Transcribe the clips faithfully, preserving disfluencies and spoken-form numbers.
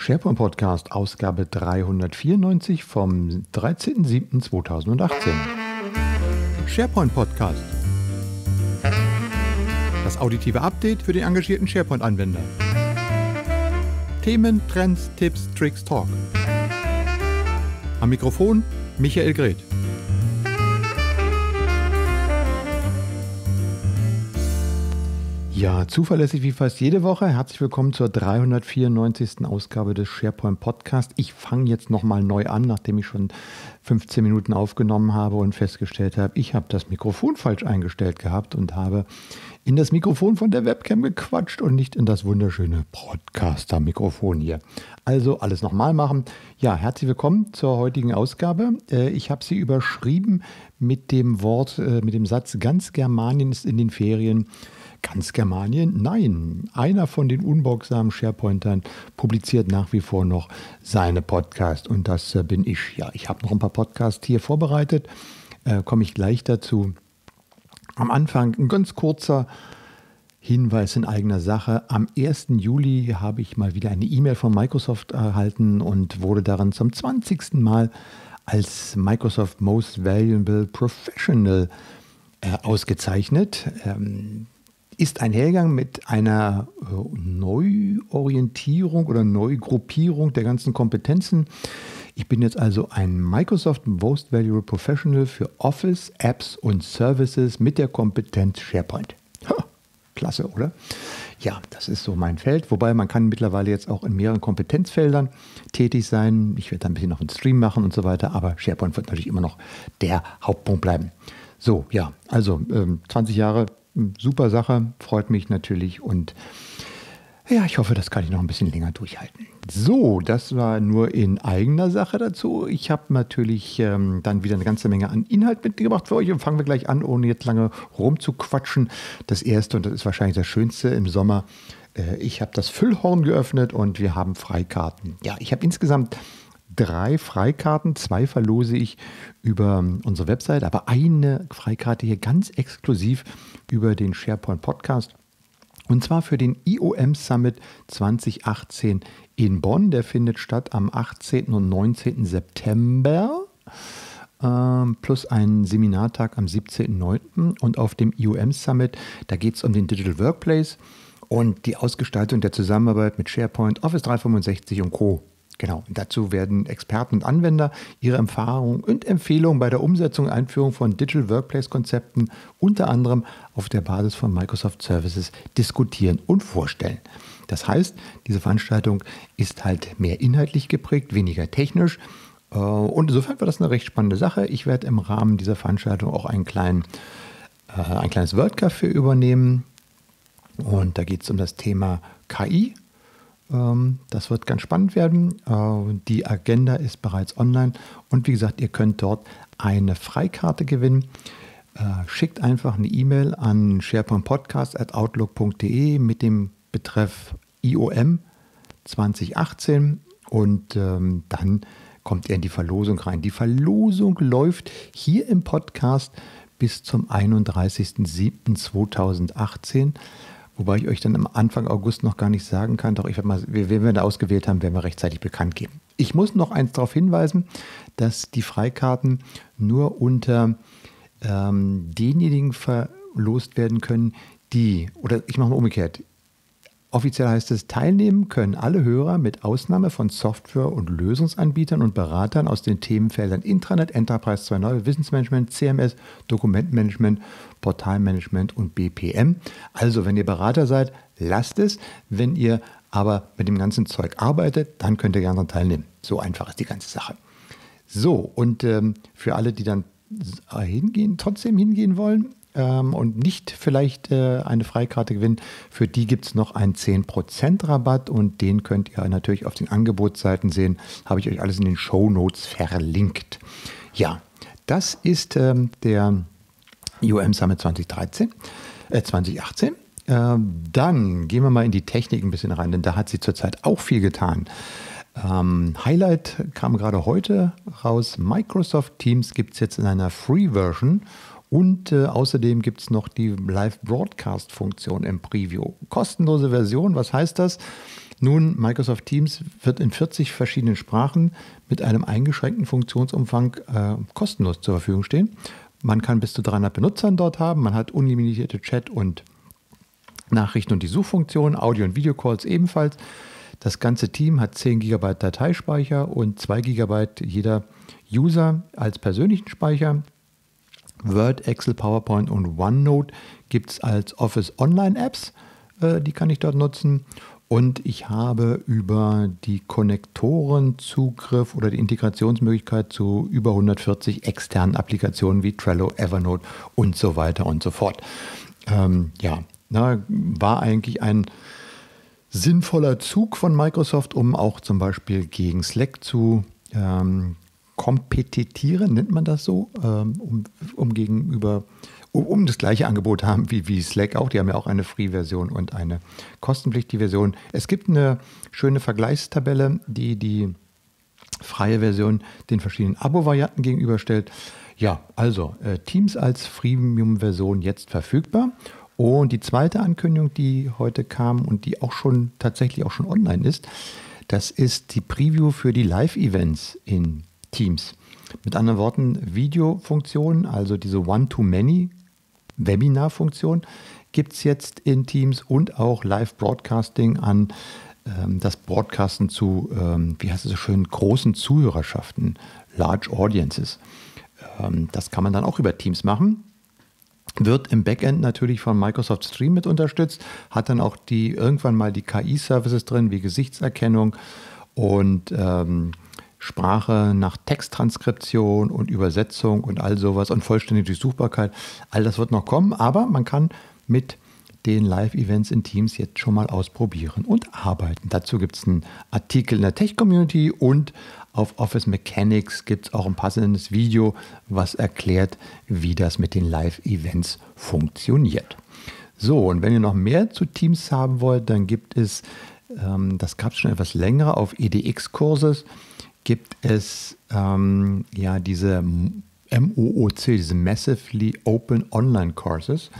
SharePoint-Podcast, Ausgabe dreihundertvierundneunzig vom dreizehnten siebten zweitausendachtzehn. SharePoint-Podcast. Das auditive Update für den engagierten SharePoint-Anwender. Themen, Trends, Tipps, Tricks, Talk. Am Mikrofon Michael Greth. Ja, zuverlässig wie fast jede Woche. Herzlich willkommen zur dreihundertvierundneunzigsten Ausgabe des SharePoint Podcast. Ich fange jetzt nochmal neu an, nachdem ich schon fünfzehn Minuten aufgenommen habe und festgestellt habe, ich habe das Mikrofon falsch eingestellt gehabt und habe in das Mikrofon von der Webcam gequatscht und nicht in das wunderschöne Broadcaster-Mikrofon hier. Also alles nochmal machen. Ja, herzlich willkommen zur heutigen Ausgabe. Ich habe sie überschrieben mit dem Wort, mit dem Satz, ganz Germanien ist in den Ferien. Ganz Germanien? Nein. Einer von den unbeugsamen SharePointern publiziert nach wie vor noch seine Podcasts. Und das bin ich. Ja, ich habe noch ein paar Podcasts hier vorbereitet. Äh, komme ich gleich dazu. Am Anfang ein ganz kurzer Hinweis in eigener Sache. Am ersten Juli habe ich mal wieder eine E-Mail von Microsoft erhalten und wurde darin zum zwanzigsten Mal als Microsoft Most Valuable Professional äh, ausgezeichnet. Ähm, ist einhergegangen mit einer Neuorientierung oder Neugruppierung der ganzen Kompetenzen. Ich bin jetzt also ein Microsoft Most Valuable Professional für Office, Apps und Services mit der Kompetenz SharePoint. Ha, klasse, oder? Ja, das ist so mein Feld. Wobei man kann mittlerweile jetzt auch in mehreren Kompetenzfeldern tätig sein. Ich werde da ein bisschen noch einen Stream machen und so weiter, aber SharePoint wird natürlich immer noch der Hauptpunkt bleiben. So, ja, also ähm, zwanzig Jahre, super Sache, freut mich natürlich und ja, ich hoffe, das kann ich noch ein bisschen länger durchhalten. So, das war nur in eigener Sache dazu. Ich habe natürlich ähm, dann wieder eine ganze Menge an Inhalt mitgebracht für euch und fangen wir gleich an, ohne jetzt lange rumzuquatschen. Das erste, und das ist wahrscheinlich das Schönste im Sommer, äh, ich habe das Füllhorn geöffnet und wir haben Freikarten. Ja, ich habe insgesamt drei Freikarten, zwei verlose ich über unsere Website, aber eine Freikarte hier ganz exklusiv über den SharePoint Podcast und zwar für den I O M Summit zwanzig achtzehn in Bonn. Der findet statt am achtzehnten und neunzehnten September ähm, plus einen Seminartag am siebzehnten neunten und auf dem I O M Summit, da geht es um den Digital Workplace und die Ausgestaltung der Zusammenarbeit mit SharePoint, Office dreihundertfünfundsechzig und Co. Genau, und dazu werden Experten und Anwender ihre Erfahrungen und Empfehlungen bei der Umsetzung und Einführung von Digital Workplace-Konzepten unter anderem auf der Basis von Microsoft Services diskutieren und vorstellen. Das heißt, diese Veranstaltung ist halt mehr inhaltlich geprägt, weniger technisch. Und insofern war das eine recht spannende Sache. Ich werde im Rahmen dieser Veranstaltung auch einen kleinen, ein kleines WordCafé übernehmen. Und da geht es um das Thema K I. Das wird ganz spannend werden. Die Agenda ist bereits online und wie gesagt, ihr könnt dort eine Freikarte gewinnen. Schickt einfach eine E-Mail an sharepointpodcast at outlook punkt de mit dem Betreff I O M zwanzig achtzehn und dann kommt ihr in die Verlosung rein. Die Verlosung läuft hier im Podcast bis zum einunddreißigsten siebten zweitausendachtzehn. Wobei ich euch dann am Anfang August noch gar nicht sagen kann, doch ich werde mal, wenn wir da ausgewählt haben, werden wir rechtzeitig bekannt geben. Ich muss noch eins darauf hinweisen, dass die Freikarten nur unter ähm, denjenigen verlost werden können, die, oder ich mache mal umgekehrt, offiziell heißt es, teilnehmen können alle Hörer mit Ausnahme von Software- und Lösungsanbietern und Beratern aus den Themenfeldern Intranet, Enterprise zwei Punkt null, Wissensmanagement, C M S, Dokumentmanagement, Portalmanagement und B P M. Also wenn ihr Berater seid, lasst es. Wenn ihr aber mit dem ganzen Zeug arbeitet, dann könnt ihr gerne teilnehmen. So einfach ist die ganze Sache. So, und ähm, für alle, die dann hingehen, trotzdem hingehen wollen, und nicht vielleicht eine Freikarte gewinnen, für die gibt es noch einen zehn Prozent Rabatt und den könnt ihr natürlich auf den Angebotsseiten sehen. Habe ich euch alles in den Shownotes verlinkt. Ja, das ist der I O M Summit zwanzig dreizehn, äh zwanzig achtzehn. Dann gehen wir mal in die Technik ein bisschen rein, denn da hat sie zurzeit auch viel getan. Ähm, Highlight kam gerade heute raus. Microsoft Teams gibt es jetzt in einer Free-Version. Und äh, außerdem gibt es noch die Live-Broadcast-Funktion im Preview. Kostenlose Version, was heißt das? Nun, Microsoft Teams wird in vierzig verschiedenen Sprachen mit einem eingeschränkten Funktionsumfang äh, kostenlos zur Verfügung stehen. Man kann bis zu dreihundert Benutzern dort haben, man hat unlimitierte Chat- und Nachrichten- und die Suchfunktion, Audio- und Videocalls ebenfalls. Das ganze Team hat zehn Gigabyte Dateispeicher und zwei Gigabyte jeder User als persönlichen Speicher. Word, Excel, PowerPoint und OneNote gibt es als Office Online-Apps, äh, die kann ich dort nutzen. Und ich habe über die Konnektoren Zugriff oder die Integrationsmöglichkeit zu über hundertvierzig externen Applikationen wie Trello, Evernote und so weiter und so fort. Ähm, ja, na, war eigentlich ein sinnvoller Zug von Microsoft, um auch zum Beispiel gegen Slack zu ähm, kompetitieren, nennt man das so, ähm, um, um gegenüber... um das gleiche Angebot haben wie, wie Slack auch. Die haben ja auch eine Free-Version und eine kostenpflichtige Version. Es gibt eine schöne Vergleichstabelle, die die freie Version den verschiedenen Abo-Varianten gegenüberstellt. Ja, also äh, Teams als Freemium-Version jetzt verfügbar. Und die zweite Ankündigung, die heute kam und die auch schon tatsächlich auch schon online ist, das ist die Preview für die Live-Events in Teams. Mit anderen Worten, Videofunktionen, also diese One-to-Many Webinar-Funktion gibt es jetzt in Teams und auch Live-Broadcasting an ähm, das Broadcasten zu, ähm, wie heißt es so schön, großen Zuhörerschaften, Large Audiences. Ähm, das kann man dann auch über Teams machen. Wird im Backend natürlich von Microsoft Stream mit unterstützt, hat dann auch die irgendwann mal die K I-Services drin, wie Gesichtserkennung und ähm, Sprache nach Texttranskription und Übersetzung und all sowas und vollständige Durchsuchbarkeit. All das wird noch kommen, aber man kann mit den Live-Events in Teams jetzt schon mal ausprobieren und arbeiten. Dazu gibt es einen Artikel in der Tech-Community und auf Office Mechanics gibt es auch ein passendes Video, was erklärt, wie das mit den Live-Events funktioniert. So, und wenn ihr noch mehr zu Teams haben wollt, dann gibt es, ähm, das gab es schon etwas länger, auf E D X-Kurses, gibt es ähm, ja diese M O O C, diese Massively Open Online Courses.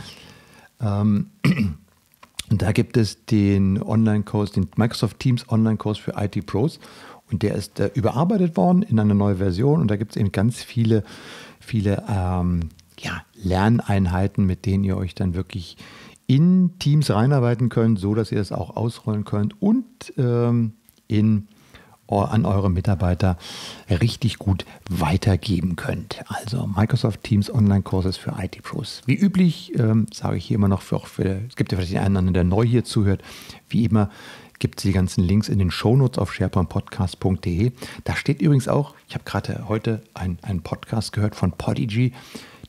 Ähm, und da gibt es den Online-Kurs, den Microsoft Teams Online-Kurs für I T-Pros. Und der ist äh, überarbeitet worden in eine neue Version. Und da gibt es eben ganz viele, viele ähm, ja, Lerneinheiten, mit denen ihr euch dann wirklich in Teams reinarbeiten könnt, so dass ihr das auch ausrollen könnt und ähm, in an eure Mitarbeiter richtig gut weitergeben könnt. Also Microsoft Teams Online-Kurses für I T-Pros. Wie üblich, ähm, sage ich hier immer noch, für, auch für, es gibt ja vielleicht den einen oder anderen, der neu hier zuhört, wie immer gibt es die ganzen Links in den Shownotes auf sharepoint podcast punkt de. Da steht übrigens auch, ich habe gerade heute ein, einen Podcast gehört von Podigee,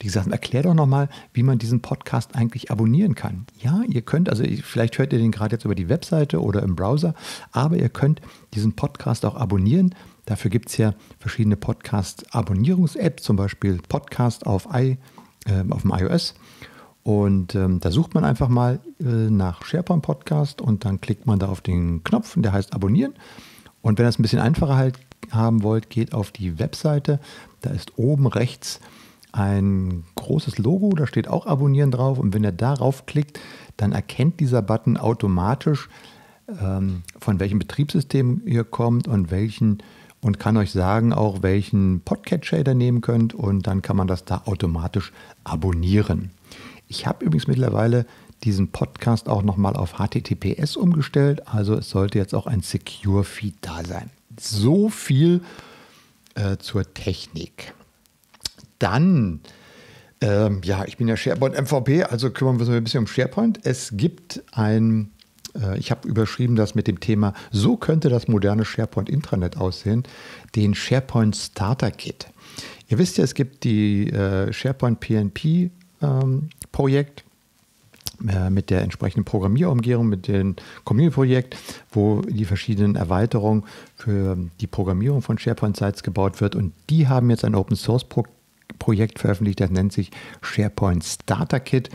die gesagt haben, erklär doch nochmal, wie man diesen Podcast eigentlich abonnieren kann. Ja, ihr könnt, also vielleicht hört ihr den gerade jetzt über die Webseite oder im Browser, aber ihr könnt diesen Podcast auch abonnieren. Dafür gibt es ja verschiedene Podcast-Abonnierungs-Apps, zum Beispiel Podcast auf, I, äh, auf dem iOS. Und ähm, da sucht man einfach mal äh, nach SharePoint Podcast und dann klickt man da auf den Knopf, der heißt Abonnieren. Und wenn ihr das ein bisschen einfacher halt haben wollt, geht auf die Webseite. Da ist oben rechts ein großes Logo, da steht auch Abonnieren drauf. Und wenn ihr darauf klickt, dann erkennt dieser Button automatisch, ähm, von welchem Betriebssystem ihr kommt und welchen und kann euch sagen, auch welchen Podcatcher ihr da nehmen könnt. Und dann kann man das da automatisch abonnieren. Ich habe übrigens mittlerweile diesen Podcast auch nochmal auf H T T P S umgestellt. Also es sollte jetzt auch ein Secure Feed da sein. So viel äh, zur Technik. Dann, ähm, ja, ich bin ja SharePoint M V P, also kümmern wir uns ein bisschen um SharePoint. Es gibt ein, äh, ich habe überschrieben das mit dem Thema, so könnte das moderne SharePoint-Intranet aussehen, den SharePoint Starter Kit. Ihr wisst ja, es gibt die äh, SharePoint P N P ähm, Projekt äh, mit der entsprechenden Programmierumgebung, mit dem Community-Projekt, wo die verschiedenen Erweiterungen für die Programmierung von SharePoint-Sites gebaut wird. Und die haben jetzt ein Open-Source-Projekt Projekt veröffentlicht, das nennt sich SharePoint Starter Kit.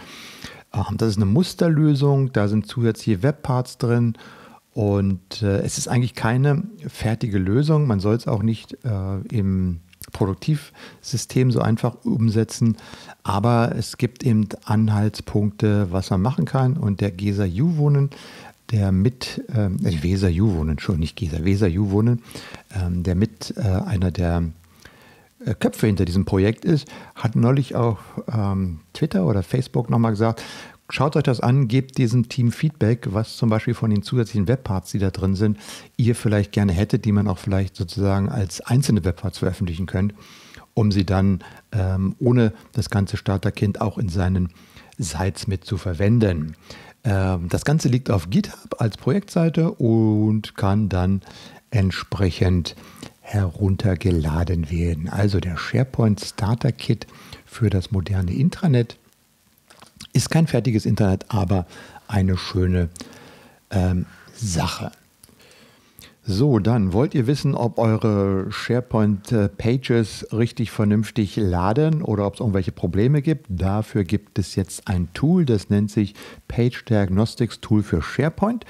Das ist eine Musterlösung, da sind zusätzliche Webparts drin und es ist eigentlich keine fertige Lösung. Man soll es auch nicht im Produktivsystem so einfach umsetzen, aber es gibt eben Anhaltspunkte, was man machen kann. Und der Weser Juwonen der mit, ähm, Weser Juwonen, Entschuldigung, nicht Gesa, Weser Juwonen, ähm, der mit äh, einer der Köpfe hinter diesem Projekt ist, hat neulich auf ähm, Twitter oder Facebook nochmal gesagt, schaut euch das an, gebt diesem Team Feedback, was zum Beispiel von den zusätzlichen Webparts, die da drin sind, ihr vielleicht gerne hättet, die man auch vielleicht sozusagen als einzelne Webparts veröffentlichen könnt, um sie dann ähm, ohne das ganze Starterkind auch in seinen Sites mit zu verwenden. Ähm, das Ganze liegt auf GitHub als Projektseite und kann dann entsprechend heruntergeladen werden. Also der SharePoint Starter Kit für das moderne Intranet ist kein fertiges Intranet, aber eine schöne ähm, Sache. So, dann wollt ihr wissen, ob eure SharePoint-Pages richtig vernünftig laden oder ob es irgendwelche Probleme gibt. Dafür gibt es jetzt ein Tool, das nennt sich Page Diagnostics Tool für SharePoint.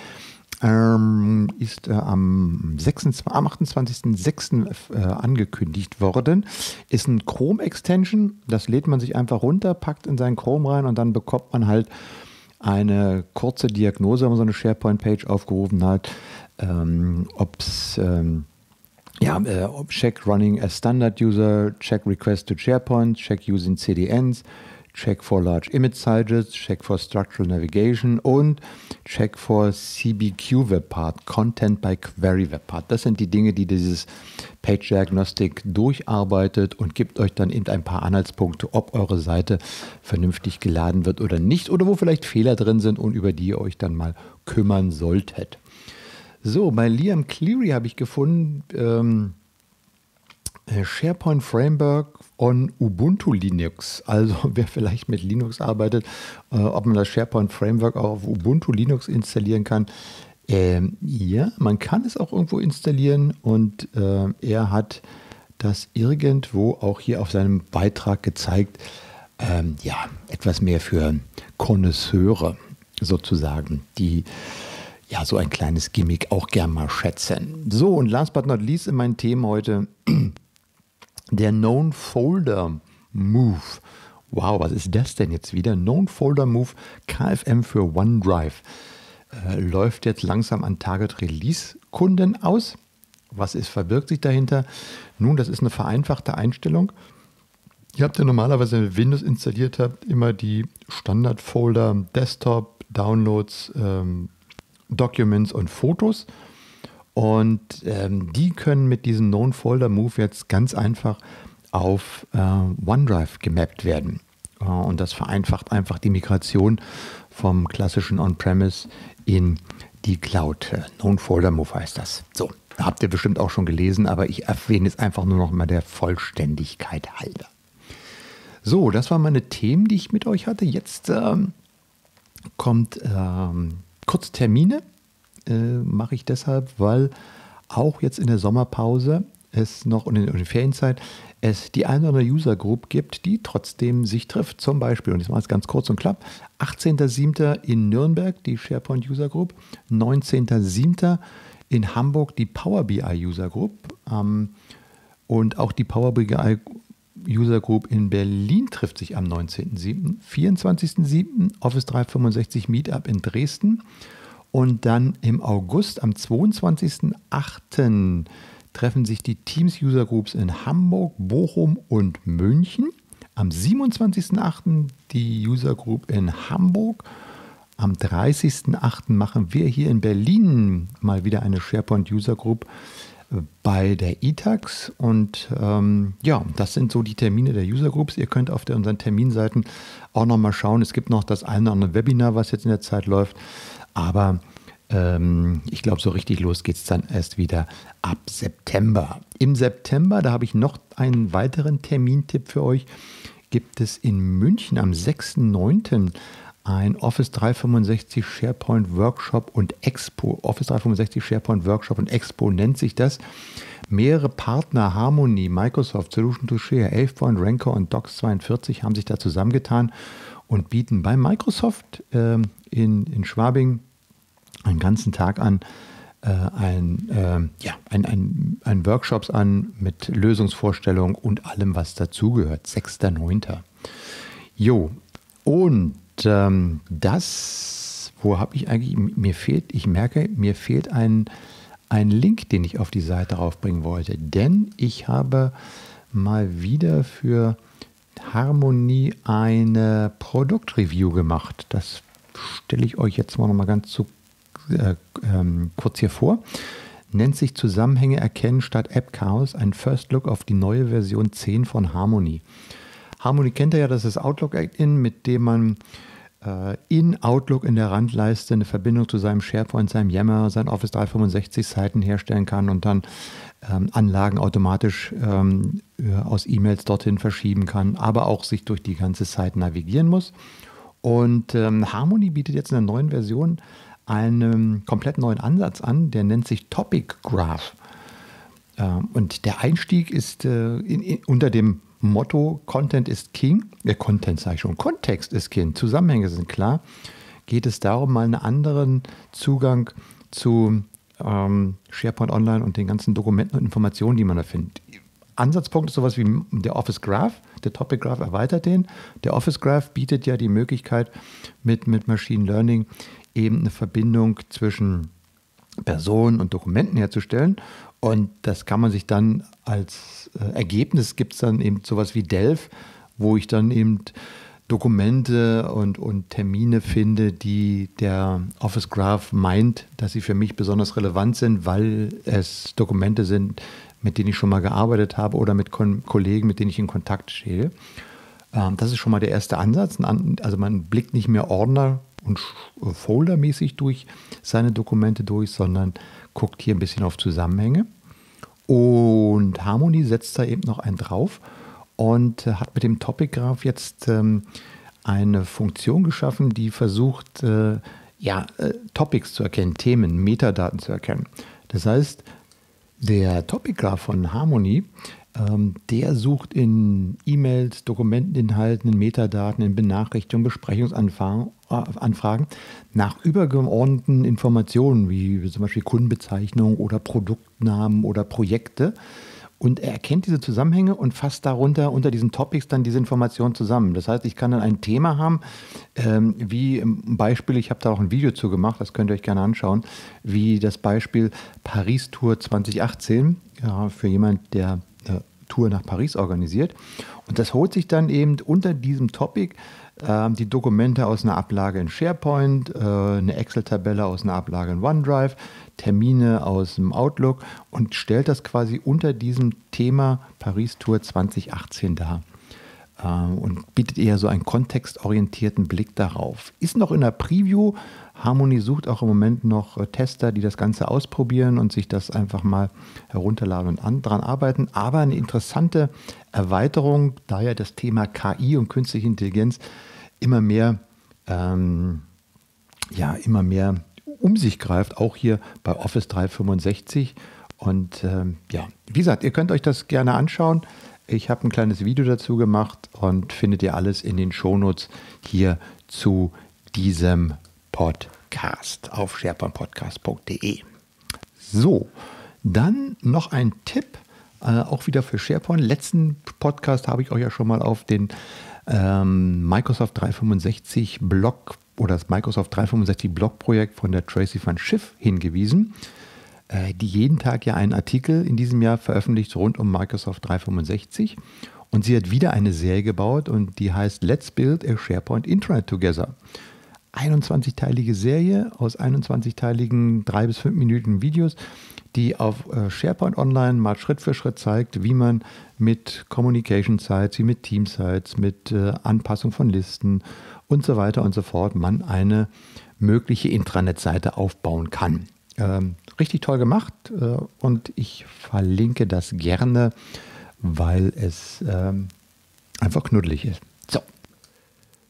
Ähm, ist äh, am, am achtundzwanzigsten sechsten äh, angekündigt worden. Ist ein Chrome-Extension, das lädt man sich einfach runter, packt in seinen Chrome rein und dann bekommt man halt eine kurze Diagnose, wenn man so eine SharePoint-Page aufgerufen hat, ähm, ob's, ähm, ja, äh, ob Check Running as Standard User, Check Request to SharePoint, Check Using C D Ns, Check for Large Image Sizes, Check for Structural Navigation und Check for C B Q Webpart, Content by Query Webpart. Das sind die Dinge, die dieses Page Diagnostic durcharbeitet und gibt euch dann eben ein paar Anhaltspunkte, ob eure Seite vernünftig geladen wird oder nicht oder wo vielleicht Fehler drin sind und über die ihr euch dann mal kümmern solltet. So, bei Liam Cleary habe ich gefunden, ähm, SharePoint Framework on Ubuntu Linux. Also wer vielleicht mit Linux arbeitet, äh, ob man das SharePoint Framework auch auf Ubuntu Linux installieren kann. Ähm, ja, man kann es auch irgendwo installieren und äh, er hat das irgendwo auch hier auf seinem Beitrag gezeigt. Ähm, ja, etwas mehr für Konnoisseure sozusagen, die ja so ein kleines Gimmick auch gern mal schätzen. So, und last but not least in meinen Themen heute der Known Folder Move. Wow, was ist das denn jetzt wieder? Known Folder Move K F M für OneDrive. Äh, läuft jetzt langsam an Target Release Kunden aus. Was ist, verbirgt sich dahinter? Nun, das ist eine vereinfachte Einstellung. Ihr habt ja normalerweise, wenn ihr Windows installiert habt, immer die Standardfolder Desktop, Downloads, ähm, Documents und Fotos. Und ähm, die können mit diesem Known Folder Move jetzt ganz einfach auf äh, OneDrive gemappt werden. Äh, und das vereinfacht einfach die Migration vom klassischen On-Premise in die Cloud. Äh, Known Folder Move heißt das. So, habt ihr bestimmt auch schon gelesen, aber ich erwähne es einfach nur noch mal der Vollständigkeit halber. So, das waren meine Themen, die ich mit euch hatte. Jetzt ähm, kommt ähm, kurz Termine. Mache ich deshalb, weil auch jetzt in der Sommerpause es noch und in der Ferienzeit es die eine oder andere User Group gibt, die trotzdem sich trifft. Zum Beispiel, und ich mache es ganz kurz und knapp, achtzehnten siebten in Nürnberg die SharePoint User Group, neunzehnten siebten in Hamburg die Power B I User Group ähm, und auch die Power B I User Group in Berlin trifft sich am neunzehnten siebten vierundzwanzigsten siebten Office dreihundertfünfundsechzig Meetup in Dresden. Und dann im August, am zweiundzwanzigsten achten treffen sich die Teams-User-Groups in Hamburg, Bochum und München. Am siebenundzwanzigsten achten die User-Group in Hamburg. Am dreißigsten achten machen wir hier in Berlin mal wieder eine SharePoint-User-Group bei der E T A X. Und ähm, ja, das sind so die Termine der User-Groups. Ihr könnt auf der, unseren Terminseiten auch nochmal schauen. Es gibt noch das eine oder andere Webinar, was jetzt in der Zeit läuft. Aber ähm, ich glaube, so richtig los geht es dann erst wieder ab September. Im September, da habe ich noch einen weiteren Termintipp für euch, gibt es in München am sechsten neunten ein Office dreihundertfünfundsechzig SharePoint Workshop und Expo. Office dreihundertfünfundsechzig SharePoint Workshop und Expo nennt sich das. Mehrere Partner, Harmony, Microsoft, Solution to Share, Elfpoint, Ranker und Docs zweiundvierzig haben sich da zusammengetan und bieten bei Microsoft ähm, in, in Schwabing einen ganzen Tag an, äh, ein, äh, ja, ein, ein, ein Workshops an mit Lösungsvorstellungen und allem, was dazugehört. sechsten neunten Jo, und ähm, das wo habe ich eigentlich, mir fehlt, ich merke, mir fehlt ein, ein Link, den ich auf die Seite raufbringen wollte. Denn ich habe mal wieder für harmon punkt i e eine Produktreview gemacht. Das stelle ich euch jetzt mal noch mal ganz zu, äh, ähm, kurz hier vor. Nennt sich Zusammenhänge erkennen statt App-Chaos, ein First Look auf die neue Version zehn von harmon i e. harmon i e kennt ihr ja, das ist Outlook-Add-In, mit dem man äh, in Outlook in der Randleiste eine Verbindung zu seinem SharePoint, seinem Yammer, seinen Office dreihundertfünfundsechzig Seiten herstellen kann und dann ähm, Anlagen automatisch ähm, aus E-Mails dorthin verschieben kann, aber auch sich durch die ganze Seite navigieren muss. Und ähm, harmon i e bietet jetzt in der neuen Version einen komplett neuen Ansatz an, der nennt sich Topic Graph. Ähm, und der Einstieg ist äh, in, in, unter dem Motto Content ist King, äh, Content sage ich schon, Kontext ist King, Zusammenhänge sind klar, geht es darum, mal einen anderen Zugang zu ähm, SharePoint Online und den ganzen Dokumenten und Informationen, die man da findet. Ansatzpunkt ist sowas wie der Office Graph, der Topic Graph erweitert den. Der Office Graph bietet ja die Möglichkeit, mit, mit Machine Learning eben eine Verbindung zwischen Personen und Dokumenten herzustellen. Und das kann man sich dann als äh, Ergebnis, gibt es dann eben sowas wie Delph, wo ich dann eben Dokumente und, und Termine finde, die der Office Graph meint, dass sie für mich besonders relevant sind, weil es Dokumente sind, mit denen ich schon mal gearbeitet habe oder mit Kollegen, mit denen ich in Kontakt stehe. Ähm, das ist schon mal der erste Ansatz. Also man blickt nicht mehr Ordner- und Foldermäßig durch seine Dokumente durch, sondern guckt hier ein bisschen auf Zusammenhänge. Und harmon i e setzt da eben noch einen drauf und hat mit dem Topic Graph jetzt ähm, eine Funktion geschaffen, die versucht, äh, ja, äh, Topics zu erkennen, Themen, Metadaten zu erkennen. Das heißt, der Topic Graph von harmon i e, ähm, der sucht in E-Mails, Dokumenteninhalten, in Metadaten, in Benachrichtigungen, Besprechungsanfragen Anfragen nach übergeordneten Informationen, wie zum Beispiel Kundenbezeichnungen oder Produktnamen oder Projekte. Und er erkennt diese Zusammenhänge und fasst darunter unter diesen Topics dann diese Informationen zusammen. Das heißt, ich kann dann ein Thema haben, ähm, wie im Beispiel, ich habe da auch ein Video zu gemacht, das könnt ihr euch gerne anschauen, wie das Beispiel Paris-Tour zwanzig achtzehn, ja, für jemanden, der äh, Tour nach Paris organisiert. Und das holt sich dann eben unter diesem Topic die Dokumente aus einer Ablage in SharePoint, eine Excel-Tabelle aus einer Ablage in OneDrive, Termine aus dem Outlook und stellt das quasi unter diesem Thema Paris-Tour zwanzig achtzehn dar und bietet eher so einen kontextorientierten Blick darauf. Ist noch in der Preview. harmon i e sucht auch im Moment noch Tester, die das Ganze ausprobieren und sich das einfach mal herunterladen und an, dran arbeiten. Aber eine interessante Erweiterung, da ja das Thema K I und künstliche Intelligenz immer mehr, ähm, ja, immer mehr um sich greift, auch hier bei Office dreihundertfünfundsechzig. Und ähm, ja, wie gesagt, ihr könnt euch das gerne anschauen. Ich habe ein kleines Video dazu gemacht und findet ihr alles in den Shownotes hier zu diesem Podcast auf SharePoint Podcast punkt de. So, dann noch ein Tipp, äh, auch wieder für SharePoint. Letzten Podcast habe ich euch ja schon mal auf den ähm, Microsoft dreihundertfünfundsechzig Blog oder das Microsoft dreihundertfünfundsechzig Blog Projekt von der Tracy van Schiff hingewiesen, äh, die jeden Tag ja einen Artikel in diesem Jahr veröffentlicht rund um Microsoft dreihundertfünfundsechzig. Und sie hat wieder eine Serie gebaut und die heißt Let's Build a SharePoint Intranet Together. einundzwanzigteilige Serie aus einundzwanzigteiligen drei bis fünf Minuten Videos, die auf SharePoint Online mal Schritt für Schritt zeigt, wie man mit Communication Sites, wie mit Team Sites, mit Anpassung von Listen und so weiter und so fort man eine mögliche Intranet-Seite aufbauen kann. Ähm, richtig toll gemacht äh, und ich verlinke das gerne, weil es ähm, einfach knuddelig ist. So.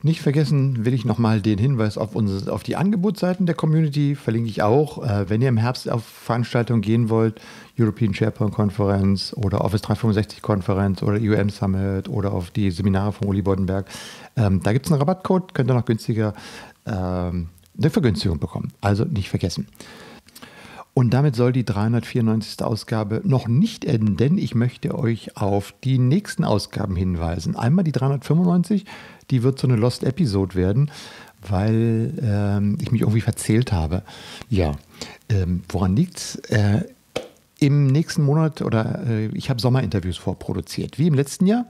Nicht vergessen will ich nochmal den Hinweis auf, unsere, auf die Angebotsseiten der Community, verlinke ich auch. Äh, wenn ihr im Herbst auf Veranstaltungen gehen wollt, European SharePoint Konferenz oder Office dreihundertfünfundsechzig Konferenz oder I O M Summit oder auf die Seminare von Uli Boddenberg, ähm, da gibt es einen Rabattcode, könnt ihr noch günstiger ähm, eine Vergünstigung bekommen. Also nicht vergessen. Und damit soll die dreihundertvierundneunzigste Ausgabe noch nicht enden, denn ich möchte euch auf die nächsten Ausgaben hinweisen. Einmal die dreihundertfünfundneunzig, die wird so eine Lost Episode werden, weil ähm, ich mich irgendwie verzählt habe. Ja, ähm, woran liegt's? Äh, Im nächsten Monat oder äh, ich habe Sommerinterviews vorproduziert, wie im letzten Jahr.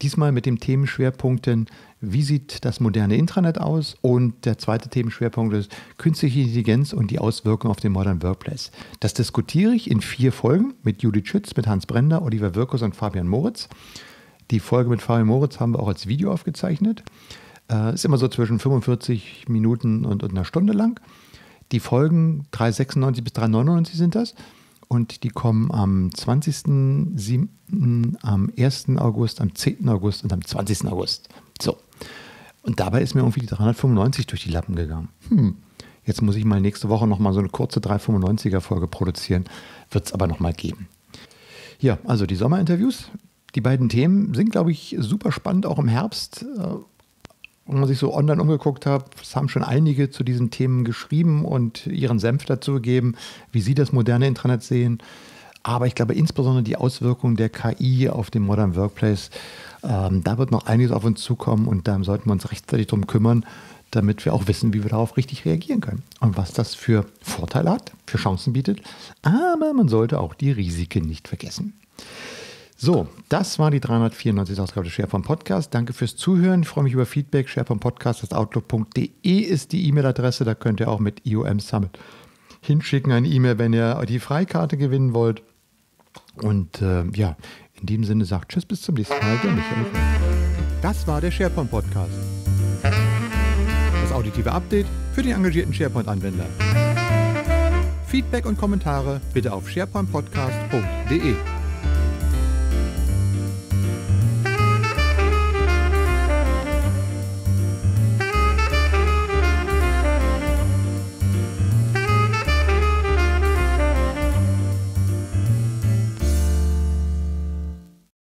Diesmal mit dem Themenschwerpunkten, wie sieht das moderne Intranet aus? Und der zweite Themenschwerpunkt ist künstliche Intelligenz und die Auswirkungen auf den Modern Workplace. Das diskutiere ich in vier Folgen mit Judith Schütz, mit Hans Brender, Oliver Wirkus und Fabian Moritz. Die Folge mit Fabian Moritz haben wir auch als Video aufgezeichnet. Äh, ist immer so zwischen fünfundvierzig Minuten und, und einer Stunde lang. Die Folgen dreihundertsechsundneunzig bis dreihundertneunundneunzig sind das. Und die kommen am zwanzigsten siebten, am ersten August, am zehnten August und am zwanzigsten August. So. Und dabei ist mir irgendwie die dreihundertfünfundneunzig durch die Lappen gegangen. Hm. Jetzt muss ich mal nächste Woche nochmal so eine kurze dreihundertfünfundneunziger-Folge produzieren. Wird es aber nochmal geben. Ja, also die Sommerinterviews. Die beiden Themen sind, glaube ich, super spannend, auch im Herbst. Wenn man sich so online umgeguckt hat, es haben schon einige zu diesen Themen geschrieben und ihren Senf dazu gegeben, wie sie das moderne Intranet sehen. Aber ich glaube insbesondere die Auswirkungen der K I auf den Modern Workplace, ähm, da wird noch einiges auf uns zukommen und da sollten wir uns rechtzeitig drum kümmern, damit wir auch wissen, wie wir darauf richtig reagieren können und was das für Vorteile hat, für Chancen bietet. Aber man sollte auch die Risiken nicht vergessen. So, das war die dreihundertvierundneunzigste Ausgabe des SharePoint-Podcast. Danke fürs Zuhören. Ich freue mich über Feedback. SharePoint Podcast at outlook punkt de ist die E-Mail-Adresse. Da könnt ihr auch mit I O M Summit hinschicken, eine E-Mail, wenn ihr die Freikarte gewinnen wollt. Und äh, ja, in diesem Sinne sagt tschüss, bis zum nächsten Mal. Der Michael Greth. Das war der SharePoint-Podcast. Das auditive Update für den engagierten SharePoint-Anwender. Feedback und Kommentare bitte auf SharePoint Podcast punkt de.